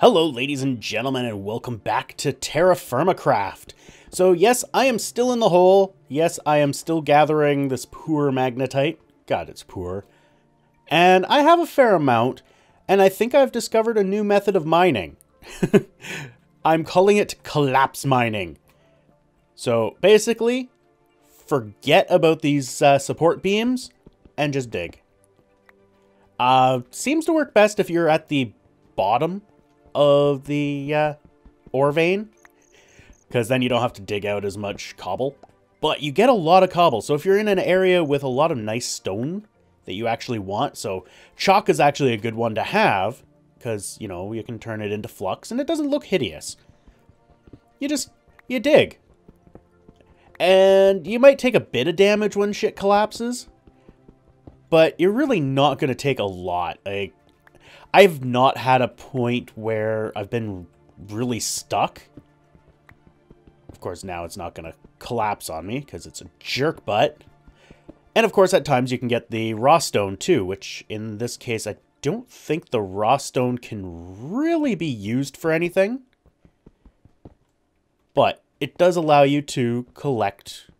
Hello ladies and gentlemen, and welcome back to TerraFirmaCraft. So yes, I am still in the hole. Yes, I am still gathering this poor magnetite. God, it's poor. And I have a fair amount, and I think I've discovered a new method of mining. I'm calling it collapse mining. So basically, forget about these support beams and just dig. Seems to work best if you're at the bottom of the ore vein, because then you don't have to dig out as much cobble, but you get a lot of cobble. So if you're in an area with a lot of nice stone that you actually want, so chalk is actually a good one to have, because you know, you can turn it into flux and it doesn't look hideous. You dig, and you might take a bit of damage when shit collapses, but you're really not going to take a lot. Like, I've not had a point where I've been really stuck. Of course, now it's not going to collapse on me because it's a jerk butt. And of course, at times you can get the raw stone too, which in this case, I don't think the raw stone can really be used for anything. But it does allow you to collect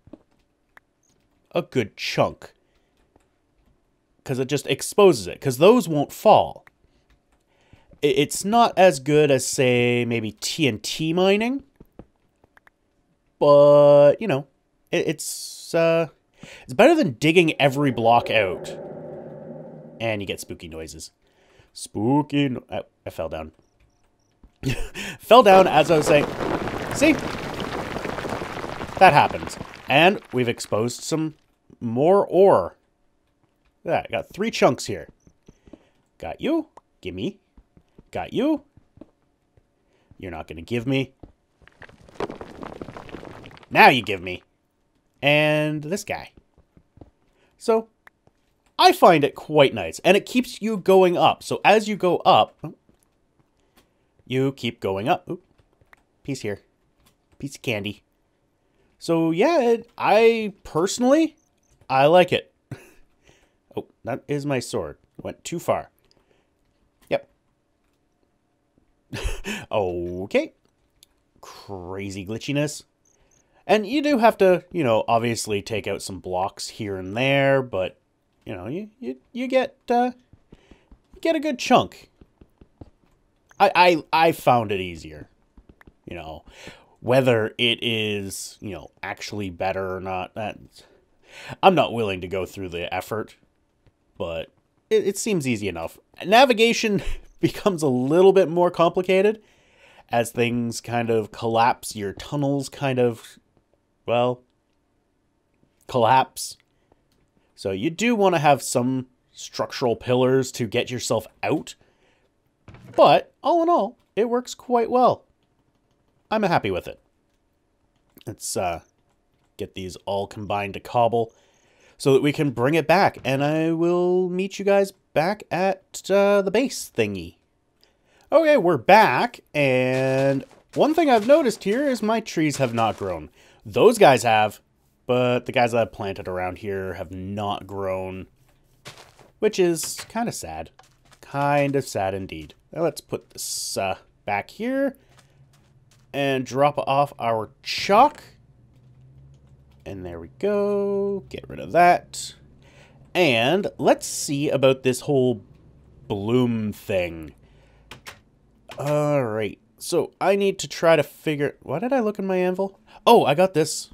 a good chunk, because it just exposes it, because those won't fall. It's not as good as, say, maybe TNT mining, but, you know, it's better than digging every block out. And you get spooky noises. Spooky I fell down. Fell down as I was saying. See? That happens. And we've exposed some more ore. Yeah, I got three chunks here. Got you. Gimme. Got you. You're not going to give me. Now you give me. And this guy. So, I find it quite nice. And it keeps you going up. So, as you go up, you keep going up. Ooh, piece here. Piece of candy. So, yeah, I personally, I like it. Oh, that is my sword. Went too far. Okay. Crazy glitchiness. And you do have to, you know, obviously take out some blocks here and there, but, you know, you get a good chunk. I found it easier. You know, whether it is, you know, actually better or not, I'm not willing to go through the effort, but it seems easy enough. Navigation becomes a little bit more complicated as things kind of collapse. Your tunnels kind of, well, collapse. So you do want to have some structural pillars to get yourself out. But all in all, it works quite well. I'm happy with it. Let's get these all combined to cobble so that we can bring it back. And I will meet you guys back at the base thingy. Okay, we're back, and one thing I've noticed here is my trees have not grown. Those guys have, but the guys that I've planted around here have not grown, which is kind of sad. Kind of sad indeed. Now let's put this back here and drop off our chalk. And there we go. Get rid of that. And let's see about this whole bloom thing. All right. So I need to try to figure... Why did I look in my anvil? Oh, I got this.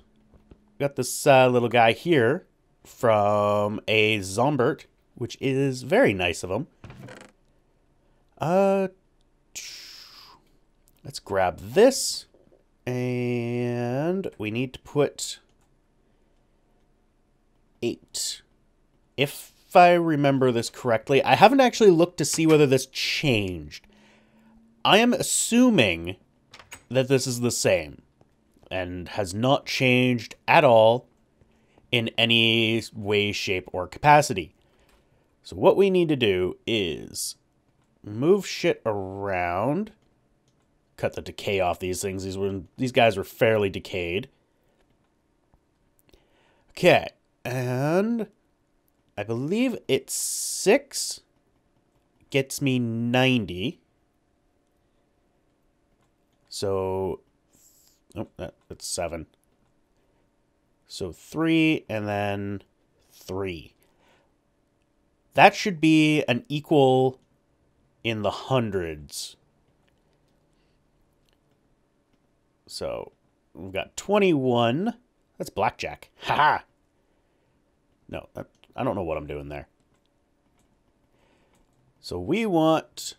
Got this little guy here from a Zombert, which is very nice of him. Let's grab this. And we need to put 8... If I remember this correctly, I haven't actually looked to see whether this changed. I am assuming that this is the same and has not changed at all in any way, shape, or capacity. So what we need to do is move shit around, cut the decay off these things. These guys were fairly decayed. Okay, and I believe it's 6. Gets me 90. So, oh, that's 7. So 3 and then 3. That should be an equal in the hundreds. So we've got 21. That's blackjack. Ha-ha! No, I don't know what I'm doing there. So we want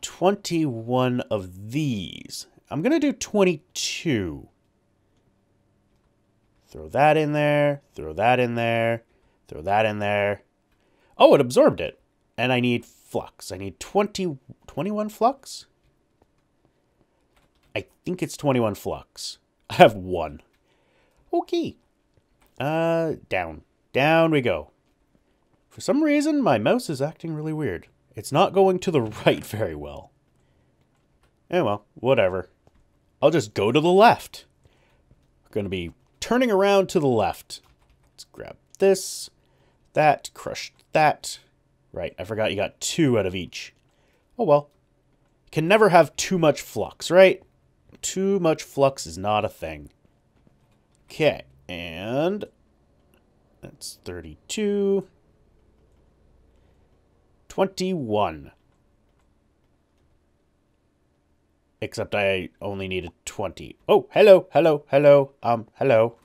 21 of these. I'm going to do 22. Throw that in there, throw that in there, throw that in there. Oh, it absorbed it. And I need flux. I need 21 flux? I think it's 21 flux. I have 1. Okay. Down. Down we go. For some reason, my mouse is acting really weird. It's not going to the right very well. Oh, well, whatever. I'll just go to the left. I'm going to be turning around to the left. Let's grab this, that, crush that. Right, I forgot you got 2 out of each. Oh well. Can never have too much flux, right? Too much flux is not a thing. Okay, and that's 32. 21. Except I only needed 20. Oh, hello, hello, hello, hello.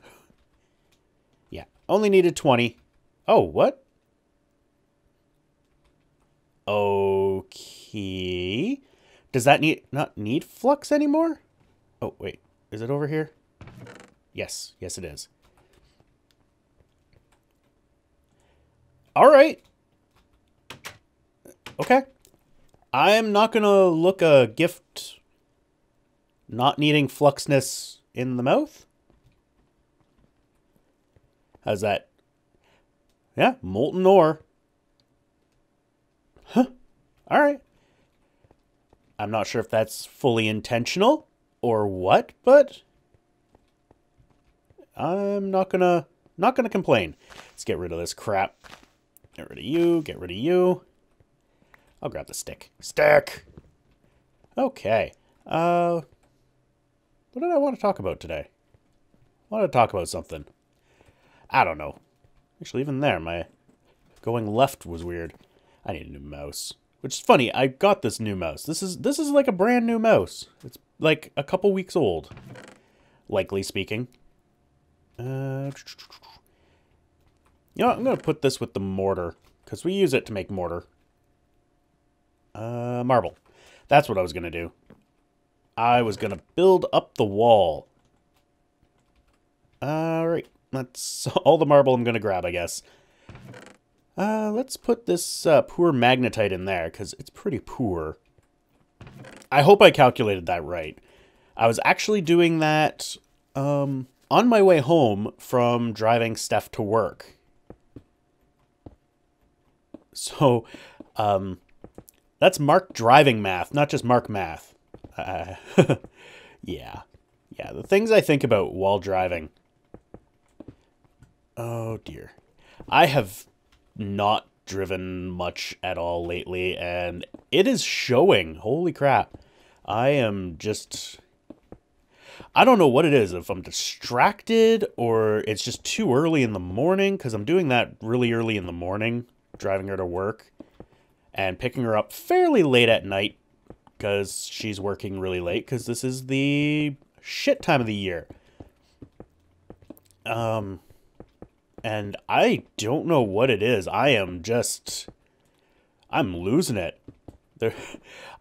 Yeah, only needed 20. Oh, what? Okay. Does that not need flux anymore? Oh, wait. Is it over here? Yes. Yes, it is. All right. Okay. I'm not going to look a gift... not needing fluxness in the mouth? How's that? Yeah, molten ore. Huh. Alright. I'm not sure if that's fully intentional or what, but I'm not gonna complain. Let's get rid of this crap. Get rid of you, get rid of you. I'll grab the stick. Stick! Okay. What did I want to talk about today? I want to talk about something. I don't know. Actually, even there, my going left was weird. I need a new mouse. Which is funny, I got this new mouse. This is like a brand new mouse. It's like a couple weeks old. Likely speaking. You know what? I'm going to put this with the mortar. Because we use it to make mortar. Marble. That's what I was going to do. I was going to build up the wall. Alright, that's all the marble I'm going to grab, I guess. Let's put this poor magnetite in there, because it's pretty poor. I hope I calculated that right. I was actually doing that on my way home from driving Steph to work. So, that's Mark driving math, not just Mark math. Yeah. Yeah, the things I think about while driving. Oh, dear. I have not driven much at all lately, and it is showing. Holy crap. I am just... I don't know what it is, if I'm distracted or it's just too early in the morning, because I'm doing that really early in the morning, driving her to work, and picking her up fairly late at night, because she's working really late, because this is the shit time of the year. And I don't know what it is. I am just... I'm losing it.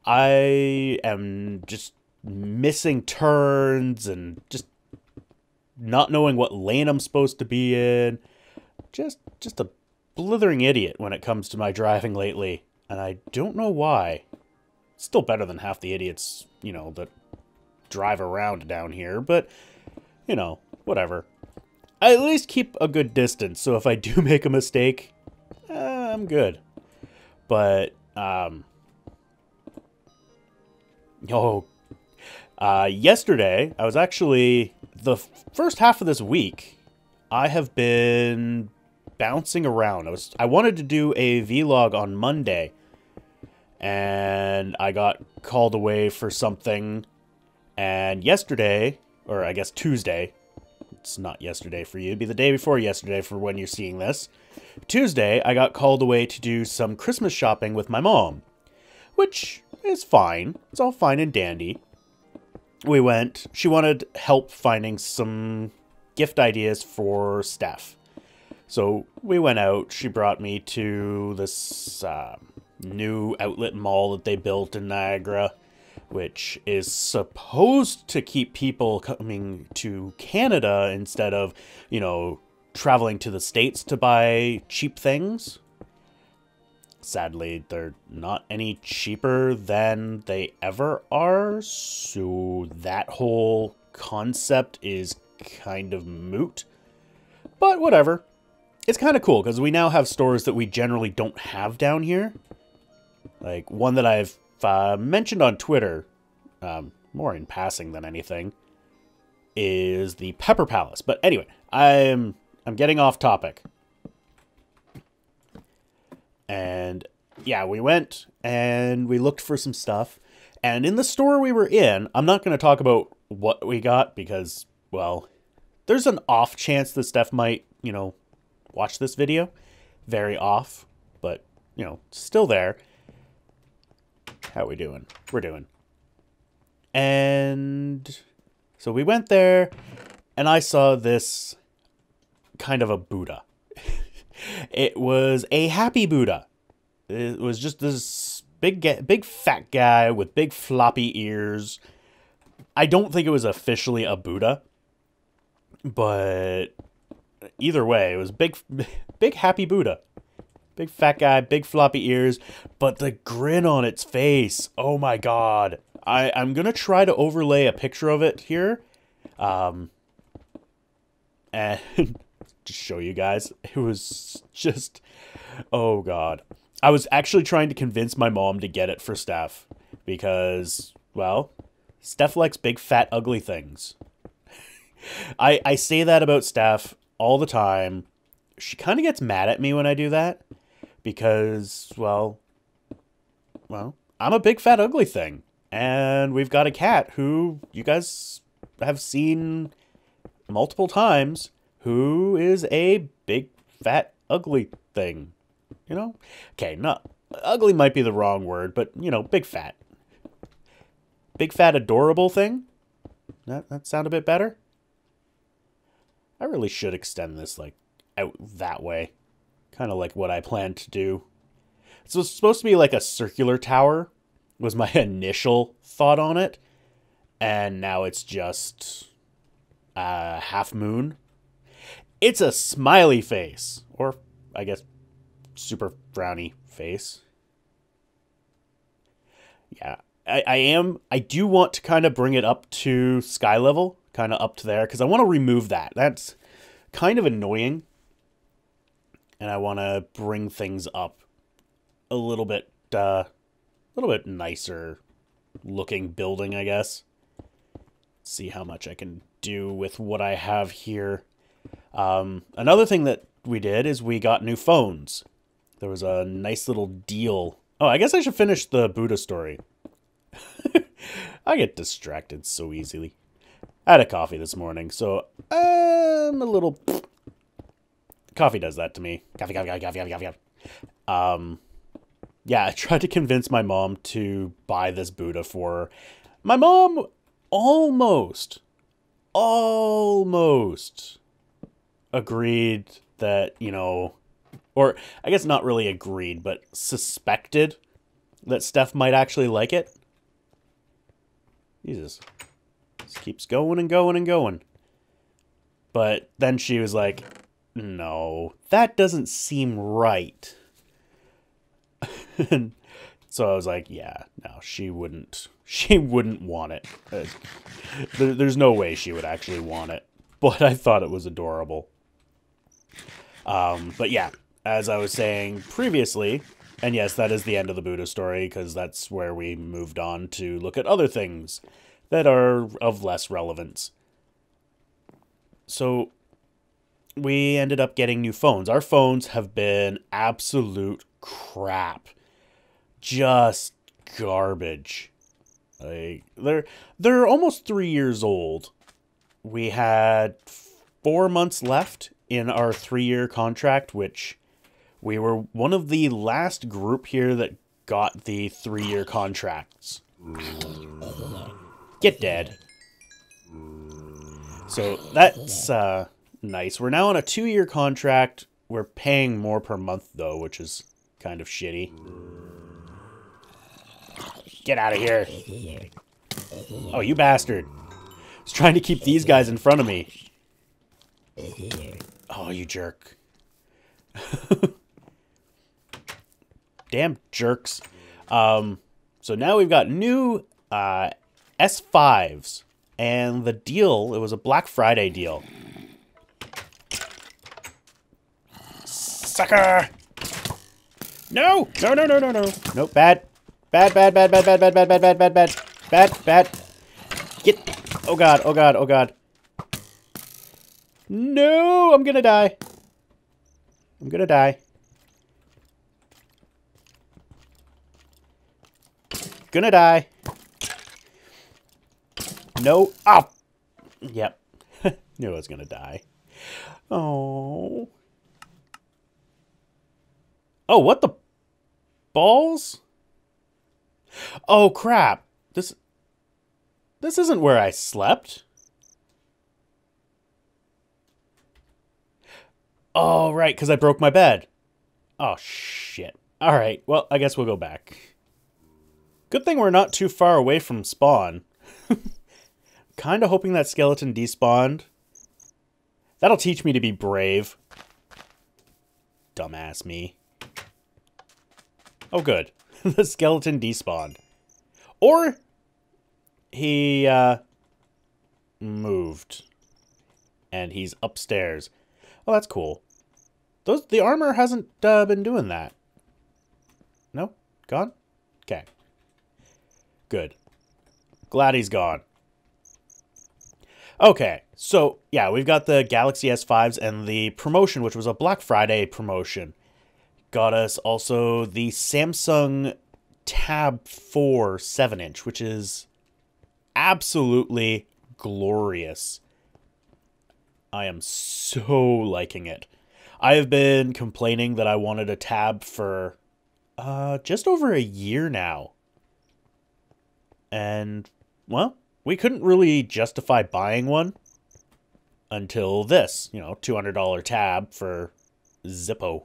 I am just missing turns and just not knowing what lane I'm supposed to be in. Just a blithering idiot when it comes to my driving lately. And I don't know why. Still better than half the idiots, you know, that drive around down here, but, you know, whatever. I at least keep a good distance, so if I do make a mistake, I'm good. But, yesterday, I was actually, the first half of this week, I have been bouncing around. I wanted to do a vlog on Monday, and I got called away for something, And yesterday, or I guess Tuesday, it's not yesterday for you, it'd be the day before yesterday for when you're seeing this. Tuesday, I got called away to do some Christmas shopping with my mom, which is fine. It's all fine and dandy. We went, she wanted help finding some gift ideas for Steph. So we went out, she brought me to this new outlet mall that they built in Niagara, which is supposed to keep people coming to Canada instead of, you know, traveling to the States to buy cheap things. Sadly, they're not any cheaper than they ever are, so that whole concept is kind of moot. But whatever. It's kind of cool, because we now have stores that we generally don't have down here. Like, one that I've mentioned on Twitter, more in passing than anything, is the Pepper Palace. But anyway, I'm getting off topic. And yeah, we went and we looked for some stuff, and in the store we were in, I'm not going to talk about what we got because, well, there's an off chance that Steph might, you know, watch this video. Very off, but, you know, still there. How we doing? We're doing. And so we went there and I saw this kind of a Buddha. It was a happy Buddha. It was just this big fat guy with big floppy ears. I don't think it was officially a Buddha, but either way, it was big happy Buddha. Big fat guy, big floppy ears, but the grin on its face. Oh my God. I'm going to try to overlay a picture of it here. And to show you guys, it was just, oh God. I was actually trying to convince my mom to get it for Steph because, well, Steph likes big, fat, ugly things. I say that about Steph all the time. She kind of gets mad at me when I do that because, well, I'm a big, fat, ugly thing. And we've got a cat who you guys have seen multiple times, who is a big, fat, ugly thing, you know? Okay, not ugly might be the wrong word, but, you know, big, fat. Big, fat, adorable thing? That sound a bit better? I really should extend this, like, out that way. Kind of like what I planned to do. So it's supposed to be like a circular tower, was my initial thought on it. And now it's just a half moon. It's a smiley face, or I guess super frowny face. Yeah, I do want to kind of bring it up to sky level, kind of up to there, because I want to remove that. That's kind of annoying. And I want to bring things up a little bit nicer looking building, I guess. See how much I can do with what I have here. Another thing that we did is we got new phones. There was a nice little deal. Oh, I guess I should finish the Buddha story. I get distracted so easily. I had a coffee this morning, so I'm a little... Coffee does that to me. Coffee. Yeah, I tried to convince my mom to buy this Buddha for her. My mom almost agreed that, you know, or I guess not really agreed, but suspected that Steph might actually like it. Jesus. This keeps going and going and going. But then she was like, no, that doesn't seem right. So I was like, yeah, no, she wouldn't want it. There's no way she would actually want it. But I thought it was adorable. But yeah, as I was saying previously, and yes, that is the end of the Buddha story, because that's where we moved on to look at other things that are of less relevance. So we ended up getting new phones. Our phones have been absolute crap. Just garbage. Like they're almost 3 years old. We had 4 months left in our 3-year contract, which we were one of the last group here that got the 3-year contracts. Get dead. So that's nice. We're now on a 2-year contract. We're paying more per month though, which is kind of shitty. Get out of here. Oh, you bastard. I was trying to keep these guys in front of me. Oh, you jerk. Damn jerks. So now we've got new S5s. And the deal, it was a Black Friday deal. Sucker! No! No, no, no, no, no. Nope, bad. Bad, bad, bad, bad, bad, bad, bad, bad, bad, bad, bad. Bad, bad. Get. Oh god, oh god, oh god. No! I'm gonna die. I'm gonna die. Gonna die. No. Oh! Yep. Knew I was gonna die. Oh. Oh, what the balls? Oh, crap. This isn't where I slept. Oh, right, because I broke my bed. Oh, shit. All right, well, I guess we'll go back. Good thing we're not too far away from spawn. Kind of hoping that skeleton despawned. That'll teach me to be brave. Dumbass me. Oh, good. The skeleton despawned. Or he moved. And he's upstairs. Oh, that's cool. The armor hasn't been doing that. No? Gone? Okay. Good. Glad he's gone. Okay, so yeah, we've got the Galaxy S5s and the promotion, which was a Black Friday promotion. Got us also the Samsung Tab 4 7-inch, which is absolutely glorious. I am so liking it. I have been complaining that I wanted a tab for just over a year now. And, well, we couldn't really justify buying one until this, you know, $200 tab for Zippo.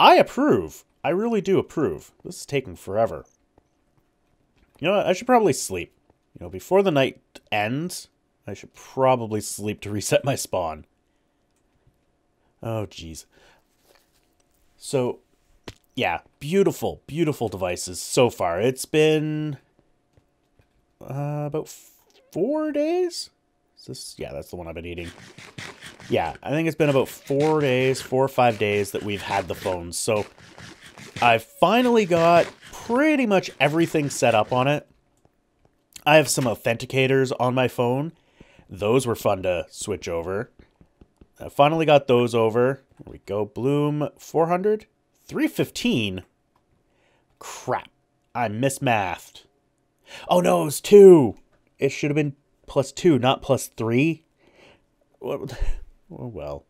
I approve. I really do approve. This is taking forever. You know what? I should probably sleep. You know, before the night ends, I should probably sleep to reset my spawn. Oh, jeez. So, yeah. Beautiful, beautiful devices so far. It's been about 4 days? Is this? Yeah, that's the one I've been eating. Yeah, I think it's been about 4 days, 4 or 5 days that we've had the phones. So I finally got pretty much everything set up on it. I have some authenticators on my phone. Those were fun to switch over. I finally got those over. Here we go. Bloom 400. 315. Crap. I mismathed. Oh no, it was 2. It should have been +2, not +3. Oh well.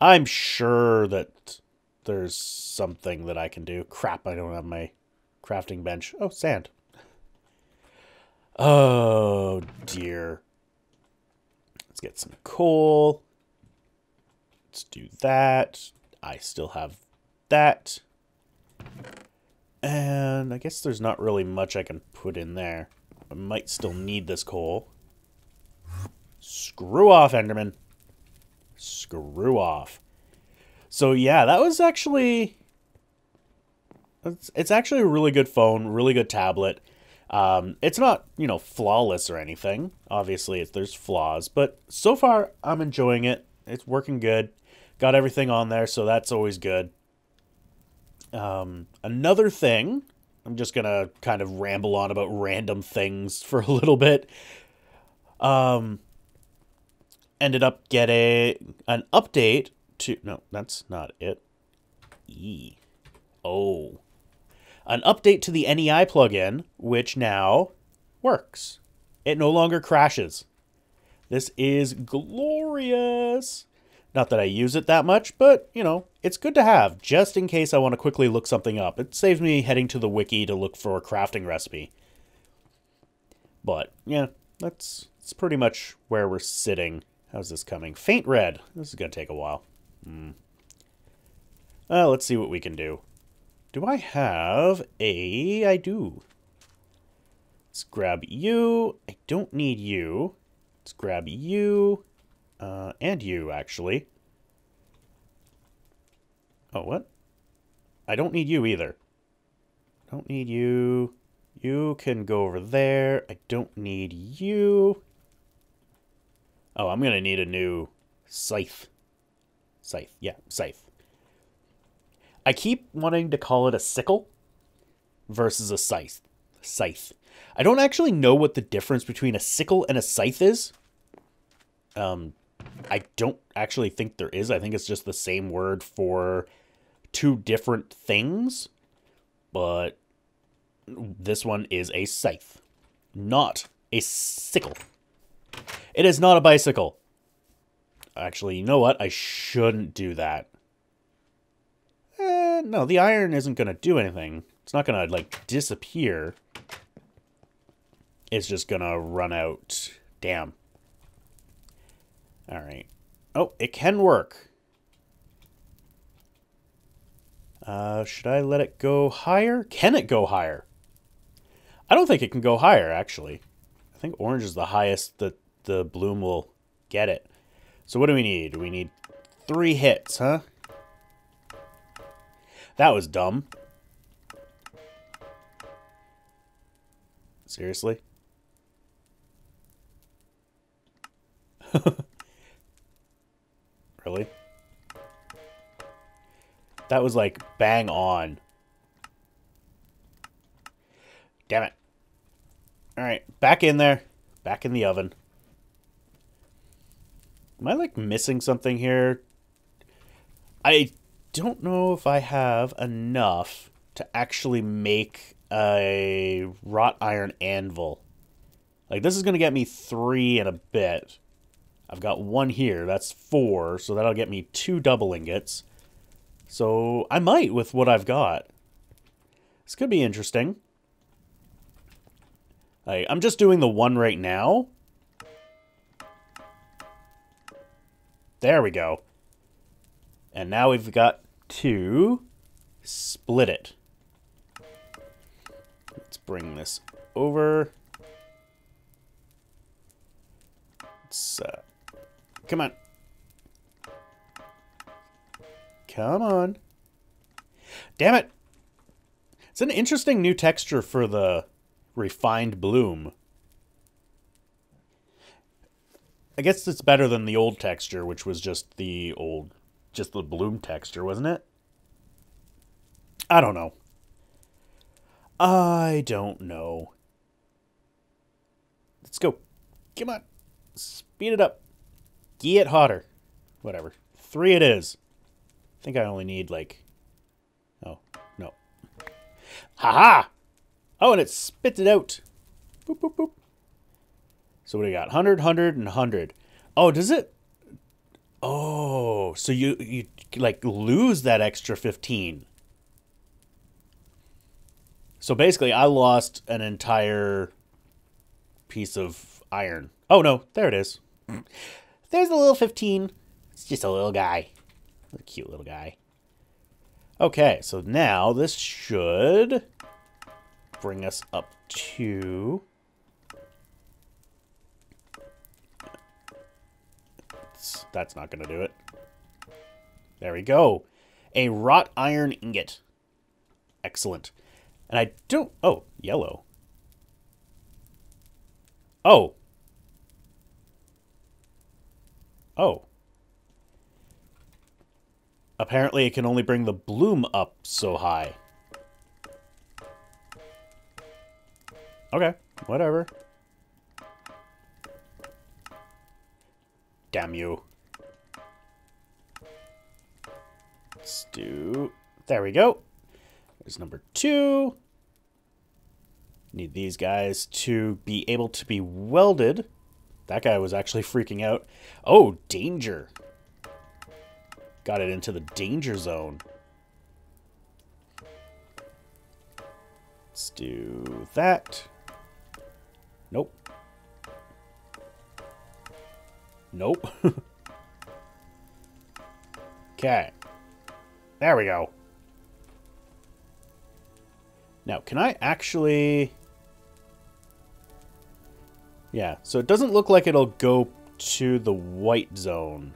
I'm sure that there's something that I can do. Crap, I don't have my crafting bench. Oh, sand. Oh dear. Let's get some coal. Let's do that. I still have that. And I guess there's not really much I can put in there. I might still need this coal. Screw off, Enderman. Screw off. So yeah, that was actually... It's actually a really good phone, really good tablet. It's not, you know, flawless or anything. Obviously, there's flaws. But so far, I'm enjoying it. It's working good. Got everything on there, so that's always good. Another thing, I'm just going to kind of ramble on about random things for a little bit. Ended up getting an update to... No, that's not it. E. Oh. an update to the NEI plugin, which now works. It no longer crashes. This is glorious. Not that I use it that much, but, you know, it's good to have, just in case I want to quickly look something up. It saves me heading to the wiki to look for a crafting recipe. But, yeah, that's pretty much where we're sitting. How's this coming? Faint red. This is going to take a while. Well, let's see what we can do. Do I have a... I do. Let's grab you. I don't need you. Let's grab you. And you, actually. Oh, what? I don't need you either. Don't need you. You can go over there. I don't need you. Oh, I'm going to need a new scythe. Scythe, yeah, scythe. I keep wanting to call it a sickle versus a scythe. I don't actually know what the difference between a sickle and a scythe is. I don't actually think there is. I think it's just the same word for two different things. But this one is a scythe, not a sickle. It is not a bicycle. Actually, you know what? I shouldn't do that. No, the iron isn't going to do anything. It's not going to, like, disappear. It's just going to run out. Damn. All right. Oh, it can work. Should I let it go higher? Can it go higher? I don't think it can go higher, actually. I think orange is the highest that the bloom will get it. So what do we need? We need 3 hits, huh? That was dumb. Seriously? Really? That was like bang on. Damn it. Alright, back in there. Back in the oven. Am I, like, missing something here? I don't know if I have enough to actually make a wrought iron anvil. Like, this is going to get me 3 in a bit. I've got 1 here. That's 4, so that'll get me 2 double ingots. So I might with what I've got. This could be interesting. I'm just doing the 1 right now. There we go. And now we've got to split it. Let's bring this over. Let's, come on. Come on. Damn it. It's an interesting new texture for the refined bloom. I guess it's better than the old texture, which was just the old, just the bloom texture, wasn't it? I don't know. Let's go. Come on. Speed it up. Get hotter. Whatever. 3 it is. I think I only need, like... Oh, no. Haha! Oh, and it spits it out. Boop, boop, boop. So what do we got? 100, 100, and 100. Oh, does it? Oh, so you like lose that extra 15. So basically I lost an entire piece of iron. Oh no, there it is. There's a little 15. It's just a little guy. A cute little guy. Okay, so now this should bring us up to... That's not going to do it. There we go. A wrought iron ingot. Excellent. And I don't... Oh, yellow. Oh. Oh. Apparently it can only bring the bloom up so high. Okay, whatever. Damn you. Let's do... There we go. There's number two. Need these guys to be able to be welded. That guy was actually freaking out. Oh, danger. Got it into the danger zone. Let's do that. Nope. Nope. Okay. There we go. Now, can I actually... Yeah, so it doesn't look like it'll go to the white zone.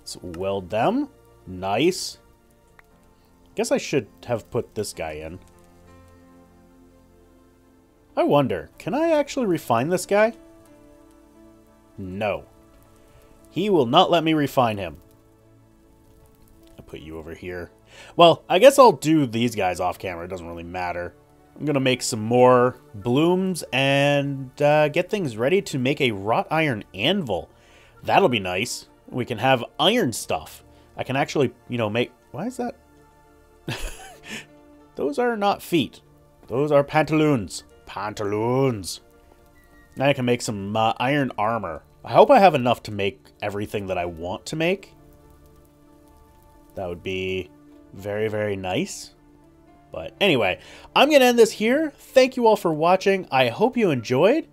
Let's weld them. Nice. Guess I should have put this guy in. I wonder, can I actually refine this guy? No. He will not let me refine him. I'll put you over here. Well, I guess I'll do these guys off camera. It doesn't really matter. I'm going to make some more blooms and get things ready to make a wrought iron anvil. That'll be nice. We can have iron stuff. I can actually, you know, make... Why is that? Those are not feet. Those are pantaloons. Pantaloons. Now I can make some iron armor. I hope I have enough to make everything that I want to make. That would be very, very nice. But anyway, I'm going to end this here. Thank you all for watching. I hope you enjoyed.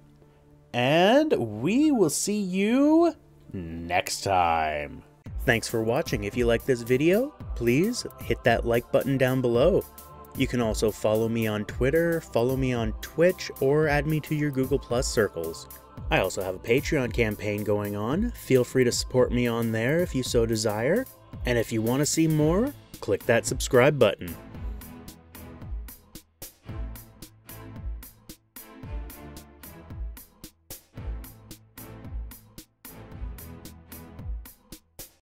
And we will see you next time. Thanks for watching. If you like this video, please hit that like button down below. You can also follow me on Twitter, follow me on Twitch, or add me to your Google Plus circles. I also have a Patreon campaign going on. Feel free to support me on there if you so desire. And if you want to see more, click that subscribe button.